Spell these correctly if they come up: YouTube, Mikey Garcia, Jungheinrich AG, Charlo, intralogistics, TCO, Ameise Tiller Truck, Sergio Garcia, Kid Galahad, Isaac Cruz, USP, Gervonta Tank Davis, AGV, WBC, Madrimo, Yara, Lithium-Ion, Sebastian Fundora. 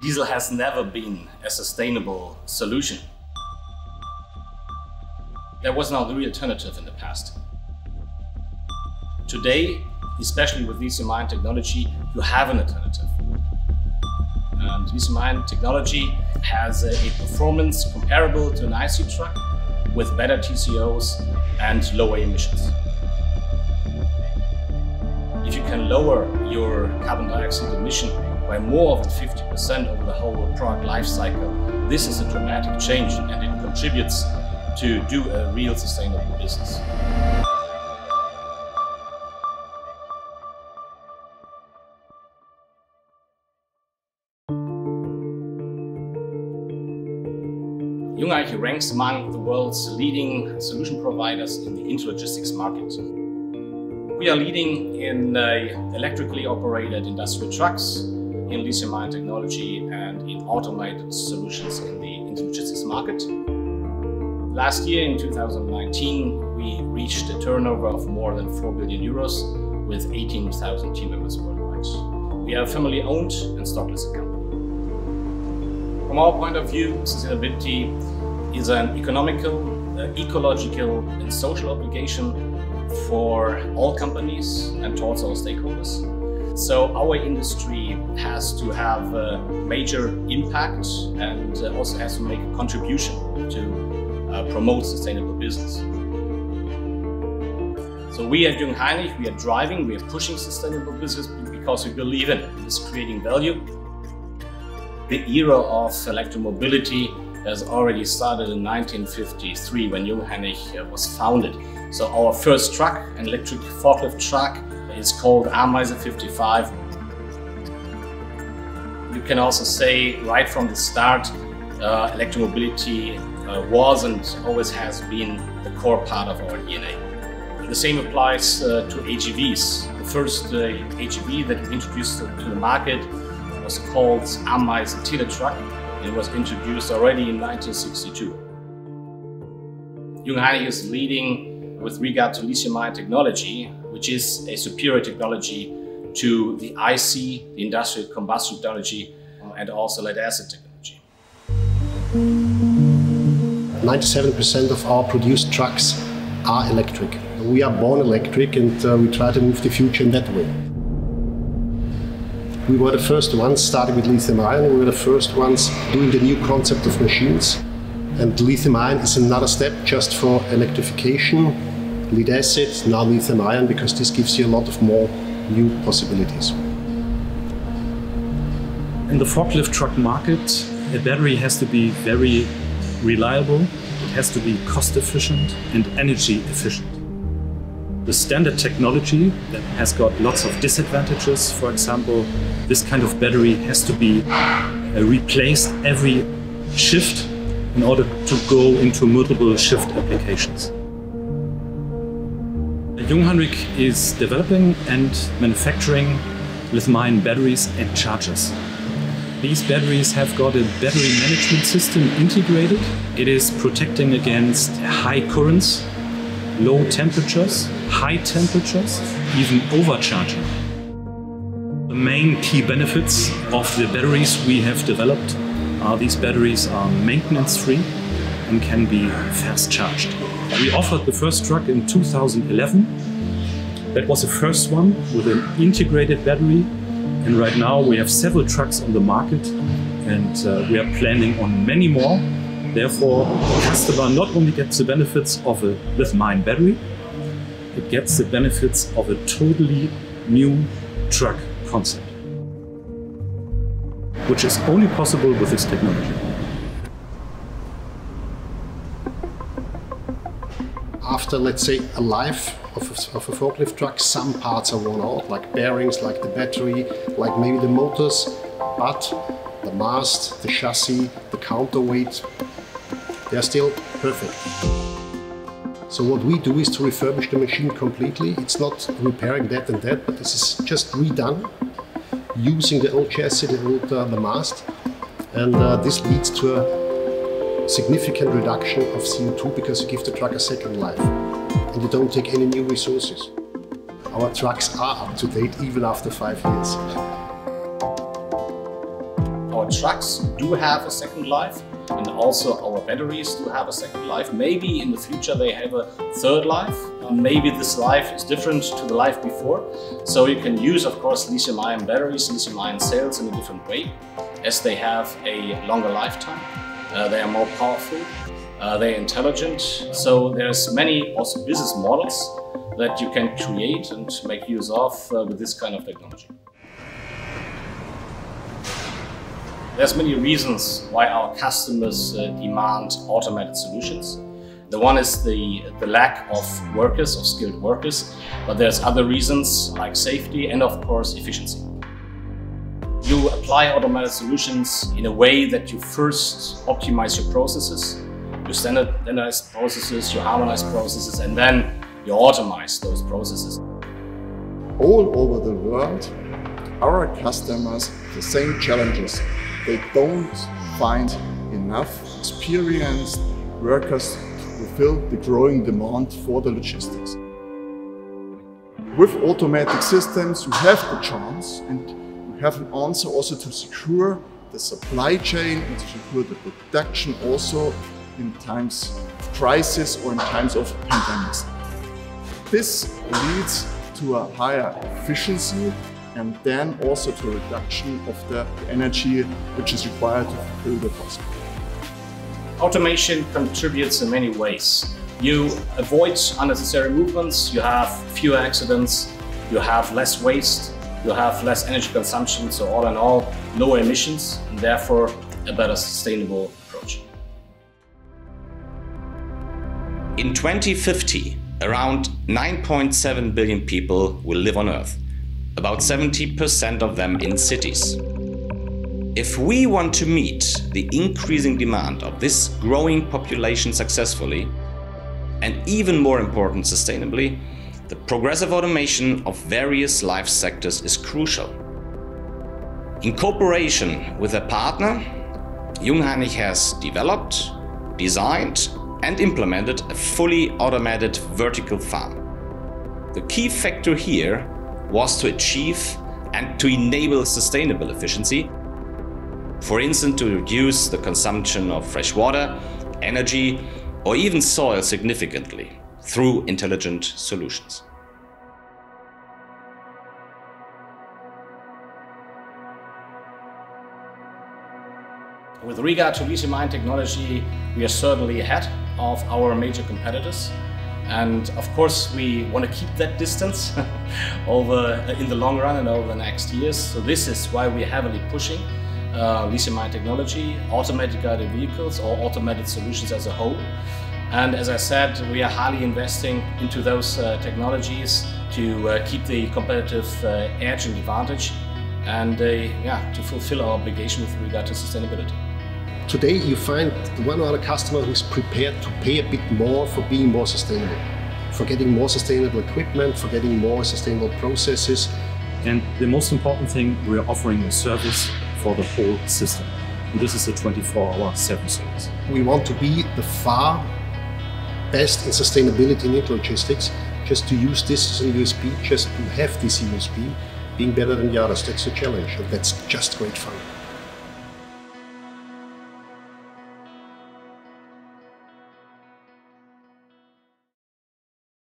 diesel has never been a sustainable solution. There was no real alternative in the past. Today, especially with lithium-ion technology, you have an alternative. Lithium-ion technology has a performance comparable to an IC truck with better TCOs and lower emissions. If you can lower your carbon dioxide emission by more than 50% over the whole product life cycle, this is a dramatic change and it contributes to do a real sustainable business. Jungheinrich ranks among the world's leading solution providers in the intralogistics market. We are leading in electrically operated industrial trucks, in lithium-ion technology and in automated solutions in the intralogistics market. Last year, in 2019, we reached a turnover of more than 4 billion euros with 18,000 team members worldwide. We are a family-owned and stock-listed company. From our point of view, sustainability is an economical, ecological and social obligation for all companies and towards all stakeholders. So our industry has to have a major impact and also has to make a contribution to promote sustainable business. So we at Jungheinrich, we are driving, we are pushing sustainable business because we believe in it. It's creating value. The era of electromobility has already started in 1953 when Jungheinrich was founded. So our first truck, an electric forklift truck, is called Ameise 55. You can also say right from the start, electromobility was and always has been the core part of our DNA. The same applies to AGVs. The first AGV that we introduced to the market was called Ameise Tiller Truck. It was introduced already in 1962. Jungheinrich is leading with regard to lithium-ion technology, which is a superior technology to the IC, the industrial combustion technology, and also lead-acid technology. 97% of our produced trucks are electric. We are born electric and we try to move the future in that way. We were the first ones starting with lithium-ion. We were the first ones doing the new concept of machines. And lithium-ion is another step just for electrification, lead-acid, now lithium-ion, because this gives you a lot of more new possibilities. In the forklift truck market, a battery has to be very reliable, it has to be cost efficient and energy efficient. The standard technology that has got lots of disadvantages, for example, this kind of battery has to be replaced every shift in order to go into multiple shift applications. Jungheinrich is developing and manufacturing lithium-ion batteries and chargers. These batteries have got a battery management system integrated. It is protecting against high currents, low temperatures, high temperatures, even overcharging. The main key benefits of the batteries we have developed are these batteries are maintenance-free and can be fast charged. We offered the first truck in 2011. That was the first one with an integrated battery. And right now we have several trucks on the market and we are planning on many more. Therefore, the customer not only gets the benefits of a lithium-ion battery, it gets the benefits of a totally new truck concept, which is only possible with this technology. After, let's say, a life of a forklift truck, some parts are worn out, like bearings, like the battery, like maybe the motors, but the mast, the chassis, the counterweight, they are still perfect. So what we do is to refurbish the machine completely. It's not repairing that and that, but this is just redone using the old chassis, the old mast, and this leads to a significant reduction of CO2 because you give the truck a second life. And you don't take any new resources. Our trucks are up to date even after 5 years. Our trucks do have a second life, and also our batteries do have a second life. Maybe in the future they have a third life. Maybe this life is different to the life before. So you can use, of course, lithium-ion batteries, lithium-ion cells in a different way, as they have a longer lifetime. They are more powerful. They are intelligent. So there's many also business models that you can create and make use of with this kind of technology. There's many reasons why our customers demand automated solutions. The one is the lack of workers, of skilled workers, but there's other reasons like safety and of course efficiency. You apply automated solutions in a way that you first optimize your processes, you standardize processes, you harmonize processes, and then you automate those processes. All over the world, our customers have the same challenges. They don't find enough experienced workers to fulfill the growing demand for the logistics. With automatic systems, you have the chance and you have an answer also to secure the supply chain and to secure the production also in times of crisis or in times of pandemics. This leads to a higher efficiency and then also to a reduction of the energy which is required to fulfill the task. Automation contributes in many ways. You avoid unnecessary movements, you have fewer accidents, you have less waste, you have less energy consumption, so all in all, lower emissions and therefore a better sustainable approach. In 2050, around 9.7 billion people will live on Earth. About 70% of them in cities. If we want to meet the increasing demand of this growing population successfully, and even more important, sustainably, the progressive automation of various life sectors is crucial. In cooperation with a partner, Jungheinrich has developed, designed, and implemented a fully automated vertical farm. The key factor here was to achieve and to enable sustainable efficiency, for instance to reduce the consumption of fresh water, energy or even soil significantly through intelligent solutions. With regard to lithium-ion technology, we are certainly ahead of our major competitors. And of course, we want to keep that distance in the long run and over the next years. So this is why we're heavily pushing lithium-ion technology, automatic guided vehicles or automated solutions as a whole. And as I said, we are highly investing into those technologies to keep the competitive edge and advantage and to fulfill our obligation with regard to sustainability. Today you find one or other customer who is prepared to pay a bit more for being more sustainable, for getting more sustainable equipment, for getting more sustainable processes. And the most important thing, we are offering a service for the whole system. And this is a 24/7 service. We want to be the far best in sustainability in intralogistics, just to use this as a USP, just to have this USP, being better than Yara's, that's the challenge, and that's just great fun.